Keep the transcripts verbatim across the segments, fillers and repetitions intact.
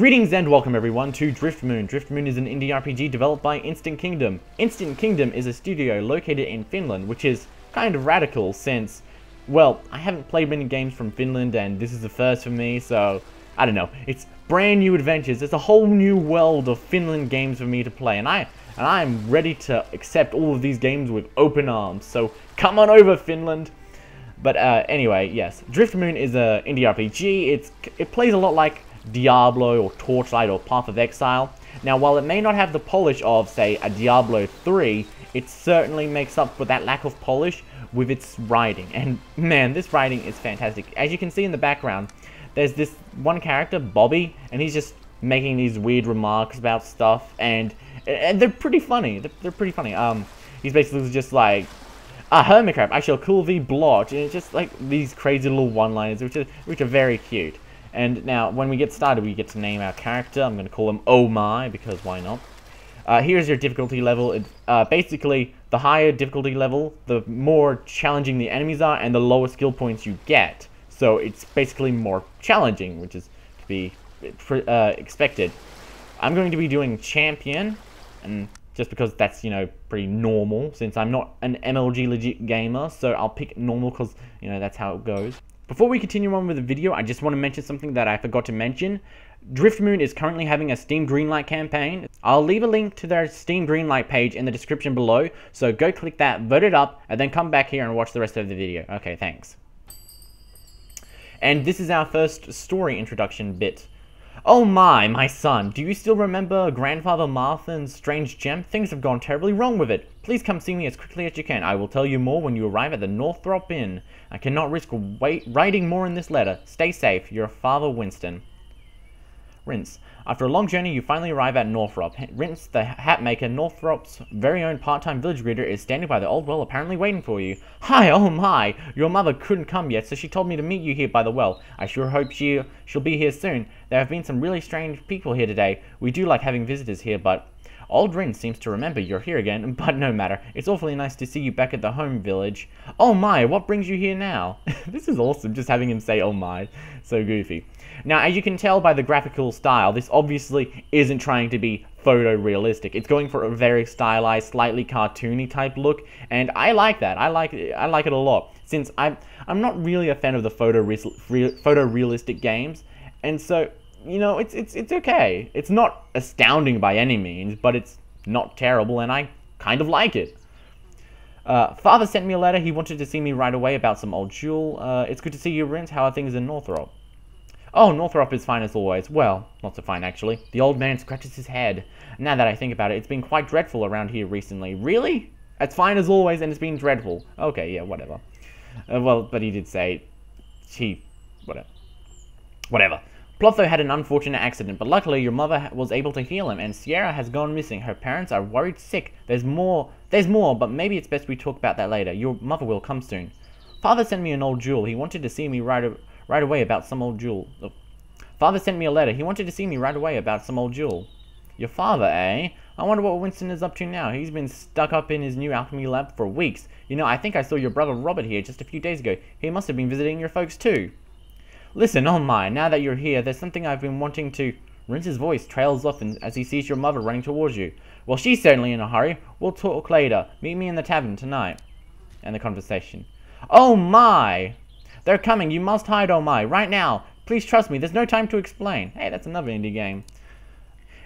Greetings and welcome everyone to Driftmoon. Driftmoon is an indie R P G developed by Instant Kingdom. Instant Kingdom is a studio located in Finland, which is kind of radical since, well, I haven't played many games from Finland and this is the first for me, so I don't know. It's brand new adventures. It's a whole new world of Finland games for me to play, and I and I'm ready to accept all of these games with open arms. So come on over, Finland. But uh, anyway, yes, Driftmoon is an indie R P G. It's it plays a lot like Diablo or Torchlight or Path of Exile. Now, while it may not have the polish of, say, a Diablo three, it certainly makes up for that lack of polish with its writing. And man, this writing is fantastic. As you can see in the background, there's this one character, Bobby, and he's just making these weird remarks about stuff, and, and they're pretty funny. They're, they're pretty funny. Um, he's basically just like, "Ah, hermit crab, I shall cool thee blotch," and it's just like these crazy little one-liners, which are which are very cute. And now, when we get started, we get to name our character. I'm going to call him Oh My, because why not? Uh, here's your difficulty level. It, uh, basically, the higher difficulty level, the more challenging the enemies are, and the lower skill points you get. So it's basically more challenging, which is to be uh, expected. I'm going to be doing Champion, and just because that's, you know, pretty normal, since I'm not an M L G legit gamer, so I'll pick normal because, you know, that's how it goes. Before we continue on with the video, I just want to mention something that I forgot to mention. Driftmoon is currently having a Steam Greenlight campaign. I'll leave a link to their Steam Greenlight page in the description below, so go click that, vote it up, and then come back here and watch the rest of the video. Okay, thanks. And this is our first story introduction bit. "Oh my, my son, do you still remember Grandfather Marthen's strange gem? Things have gone terribly wrong with it. Please come see me as quickly as you can. I will tell you more when you arrive at the Northrop Inn. I cannot risk wait writing more in this letter. Stay safe. Your father, Winston." Rince. After a long journey, you finally arrive at Northrop. Rince, the hatmaker, Northrop's very own part-time village greeter, is standing by the old well, apparently waiting for you. "Hi, Oh My! Your mother couldn't come yet, so she told me to meet you here by the well. I sure hope she, she'll be here soon. There have been some really strange people here today. We do like having visitors here, but..." "Old Rince seems to remember you're here again, but no matter. It's awfully nice to see you back at the home village. Oh my, what brings you here now?" This is awesome, just having him say "oh my." So goofy. Now, as you can tell by the graphical style, this obviously isn't trying to be photorealistic. It's going for a very stylized, slightly cartoony type look, and I like that. I like it. I like it a lot, since I'm I'm not really a fan of the photorealistic photorealistic games, and so, you know, it's it's it's okay. It's not astounding by any means, but it's not terrible, and I kind of like it. Uh, "Father sent me a letter. He wanted to see me right away about some old jewel. Uh, it's good to see you, Rince. How are things in Northrop?" "Oh, Northrop is fine as always. Well, not so fine, actually." The old man scratches his head. "Now that I think about it, it's been quite dreadful around here recently." "Really? It's fine as always, and it's been dreadful." Okay, yeah, whatever. Uh, well, but he did say... He... Whatever. Whatever. "Plotho had an unfortunate accident, but luckily your mother was able to heal him, and Sierra has gone missing. Her parents are worried sick. There's more, there's more, but maybe it's best we talk about that later. Your mother will come soon. Father sent me an old jewel. He wanted to see me right, right away about some old jewel. Oh. Father sent me a letter. He wanted to see me right away about some old jewel." "Your father, eh? I wonder what Winston is up to now. He's been stuck up in his new alchemy lab for weeks. You know, I think I saw your brother Robert here just a few days ago. He must have been visiting your folks too." "Listen, Oh My, now that you're here, there's something I've been wanting to..." Rince's voice trails off as he sees your mother running towards you. "Well, she's certainly in a hurry. We'll talk later. Meet me in the tavern tonight." And the conversation. "Oh My! They're coming. You must hide, Oh My, right now. Please trust me. There's no time to explain." Hey, that's another indie game.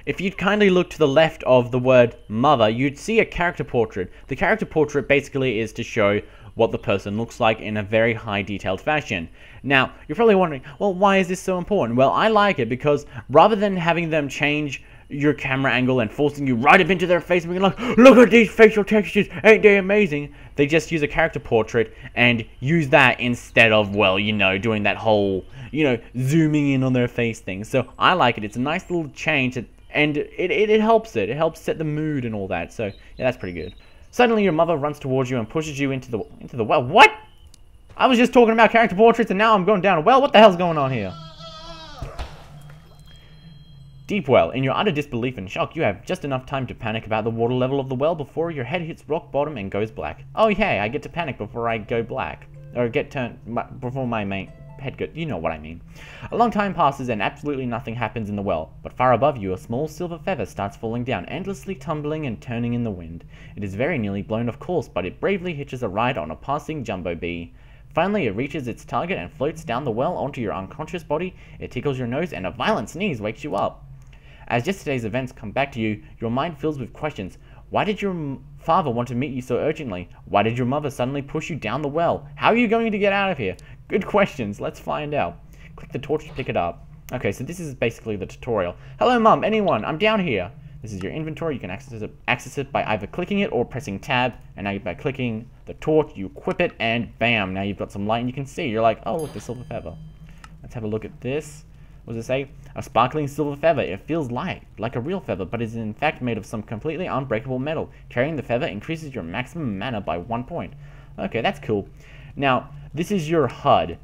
If you'd kindly look to the left of the word mother, you'd see a character portrait. The character portrait basically is to show what the person looks like in a very high detailed fashion. Now, you're probably wondering, well, why is this so important? Well, I like it because rather than having them change your camera angle and forcing you right up into their face and being like, "Look at these facial textures, ain't they amazing?" They just use a character portrait and use that instead of, well, you know, doing that whole, you know, zooming in on their face thing. So I like it. It's a nice little change that And it, it, it helps it. It helps set the mood and all that. So, yeah, that's pretty good. Suddenly, your mother runs towards you and pushes you into the into the well. What? I was just talking about character portraits, and now I'm going down a well? What the hell's going on here? Deep well. In your utter disbelief and shock, you have just enough time to panic about the water level of the well before your head hits rock bottom and goes black. Oh, yeah, I get to panic before I go black. Or get turned... before my mate... head goes, you know what I mean. A long time passes and absolutely nothing happens in the well, but far above you a small silver feather starts falling down, endlessly tumbling and turning in the wind. It is very nearly blown of course, but it bravely hitches a ride on a passing jumbo bee. Finally, it reaches its target and floats down the well onto your unconscious body. It tickles your nose and a violent sneeze wakes you up. As yesterday's events come back to you, your mind fills with questions. Why did your father want to meet you so urgently? Why did your mother suddenly push you down the well? How are you going to get out of here? Good questions, let's find out. Click the torch to pick it up. Okay, so this is basically the tutorial. Hello Mum, anyone, I'm down here. This is your inventory. You can access it, access it by either clicking it or pressing tab. And now by clicking the torch, you equip it, and bam! Now you've got some light, and you can see. You're like, oh look, the silver feather. Let's have a look at this. What does it say? A sparkling silver feather. It feels light, like a real feather, but is in fact made of some completely unbreakable metal. Carrying the feather increases your maximum mana by one point. Okay, that's cool. Now this is your H U D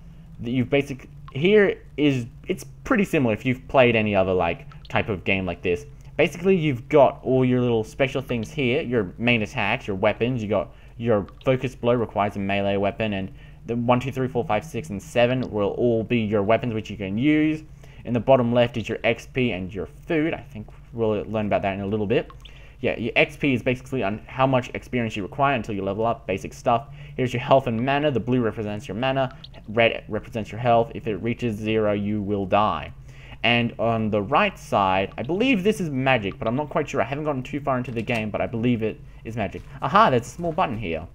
that you've basically. Here is it's pretty similar if you've played any other like type of game like this. Basically, you've got all your little special things here, your main attacks, your weapons, you got your focus blow requires a melee weapon, and the one, two, three, four, five, six, and seven will all be your weapons which you can use. In the bottom left is your X P and your food. I think we'll learn about that in a little bit. Yeah, your X P is basically on how much experience you require until you level up, basic stuff. Here's your health and mana. The blue represents your mana, red represents your health. If it reaches zero, you will die. And on the right side, I believe this is magic, but I'm not quite sure. I haven't gotten too far into the game, but I believe it is magic. Aha, there's a small button here.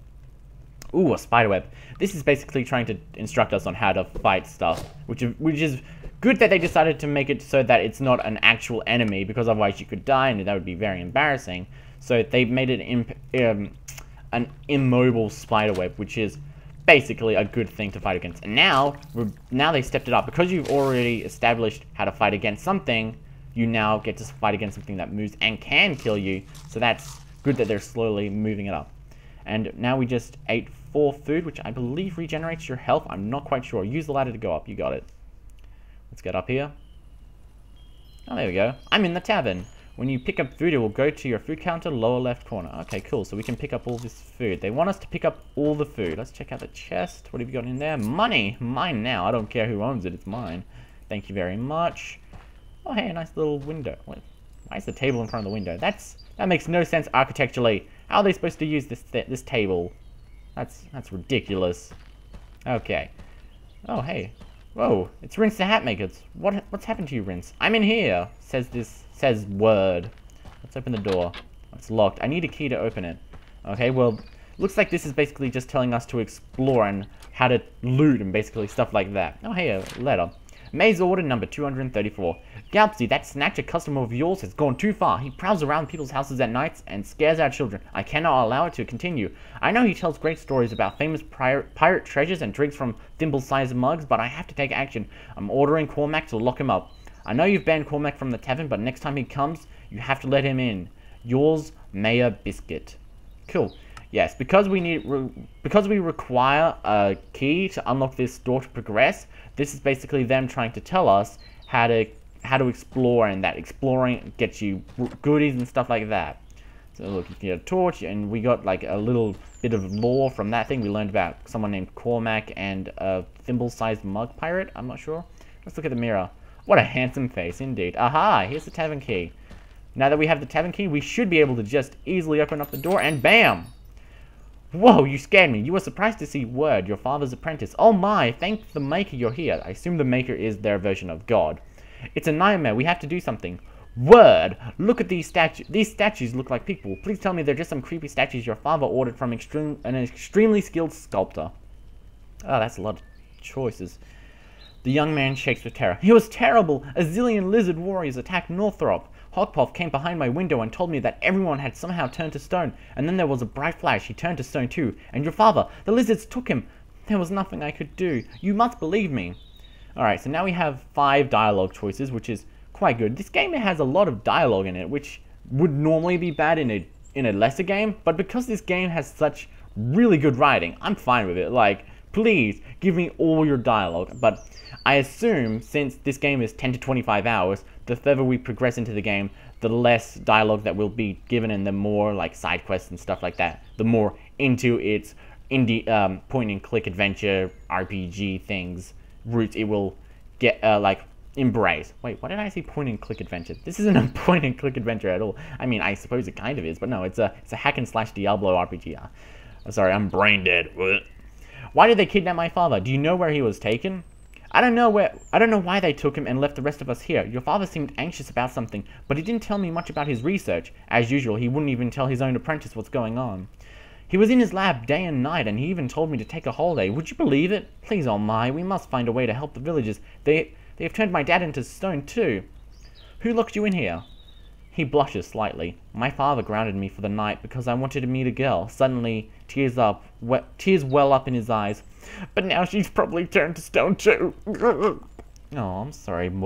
Ooh, a spiderweb. This is basically trying to instruct us on how to fight stuff, which is, which is good that they decided to make it so that it's not an actual enemy, because otherwise you could die, and that would be very embarrassing. So they've made it imp um, an immobile spiderweb, which is basically a good thing to fight against. And now, we're, now they stepped it up. Because you've already established how to fight against something, you now get to fight against something that moves and can kill you. So that's good that they're slowly moving it up. And now we just ate four food, which I believe regenerates your health. I'm not quite sure. Use the ladder to go up. You got it. Let's get up here. Oh, there we go. I'm in the tavern. When you pick up food, it will go to your food counter, lower left corner. Okay, cool. So we can pick up all this food. They want us to pick up all the food. Let's check out the chest. What have you got in there? Money! Mine now. I don't care who owns it. It's mine. Thank you very much. Oh, hey, a nice little window. Why is the table in front of the window? That's That makes no sense architecturally. How are they supposed to use this th this table? That's that's ridiculous. Okay. Oh, hey. Whoa, it's Rince the Hatmaker. What, what's happened to you, Rince? I'm in here, says this... says Word. Let's open the door. It's locked. I need a key to open it. Okay, well, looks like this is basically just telling us to explore and how to loot and basically stuff like that. Oh, hey, a letter. Maze order number two hundred thirty-four. Galpsy, that snatcher customer of yours has gone too far. He prowls around people's houses at nights and scares our children. I cannot allow it to continue. I know he tells great stories about famous pirate treasures and drinks from thimble-sized mugs, but I have to take action. I'm ordering Cormac to lock him up. I know you've banned Cormac from the tavern, but next time he comes, you have to let him in. Yours, Mayor Biscuit. Cool. Yes, because we need re because we require a key to unlock this door to progress. This is basically them trying to tell us how to how to explore, and that exploring gets you goodies and stuff like that. So look, you can get a torch, and we got like a little bit of lore from that thing. We learned about someone named Cormac and a thimble-sized mug pirate. I'm not sure. Let's look at the mirror. What a handsome face indeed. Aha, here's the tavern key. Now that we have the tavern key, we should be able to just easily open up the door, and bam! Whoa, you scared me. You were surprised to see Word, your father's apprentice. Oh my, thank the Maker you're here. I assume the Maker is their version of God. It's a nightmare. We have to do something. Word, look at these statues. These statues look like people. Please tell me they're just some creepy statues your father ordered from extreme an extremely skilled sculptor. Oh, that's a lot of choices. The young man shakes with terror. It was terrible. A zillion lizard warriors attacked Northrop. Hogpop came behind my window and told me that everyone had somehow turned to stone, and then there was a bright flash. He turned to stone too, and your father. The lizards took him. There was nothing I could do. You must believe me. Alright, so now we have five dialogue choices, which is quite good. This game has a lot of dialogue in it, which would normally be bad in a, in a lesser game, but because this game has such really good writing, I'm fine with it. Like, please, give me all your dialogue. But I assume, since this game is ten to twenty-five hours, the further we progress into the game, the less dialogue that will be given, and the more like side quests and stuff like that, the more into its indie um, point and click adventure R P G things route it will get, uh, like, embrace. Wait, why did I say point-and-click adventure? This isn't a point-and-click adventure at all. I mean, I suppose it kind of is, but no, it's a, it's a hack-and-slash Diablo R P G. Oh, sorry, I'm brain dead. Why did they kidnap my father? Do you know where he was taken? I don't know where- I don't know why they took him and left the rest of us here. Your father seemed anxious about something, but he didn't tell me much about his research. As usual, he wouldn't even tell his own apprentice what's going on. He was in his lab day and night, and he even told me to take a holiday. Would you believe it? Please, oh my, we must find a way to help the villagers. They- they have turned my dad into stone, too. Who locked you in here? He blushes slightly. My father grounded me for the night because I wanted to meet a girl. Suddenly, tears up, we tears well up in his eyes. But now she's probably turned to stone too. Oh, I'm sorry, boy.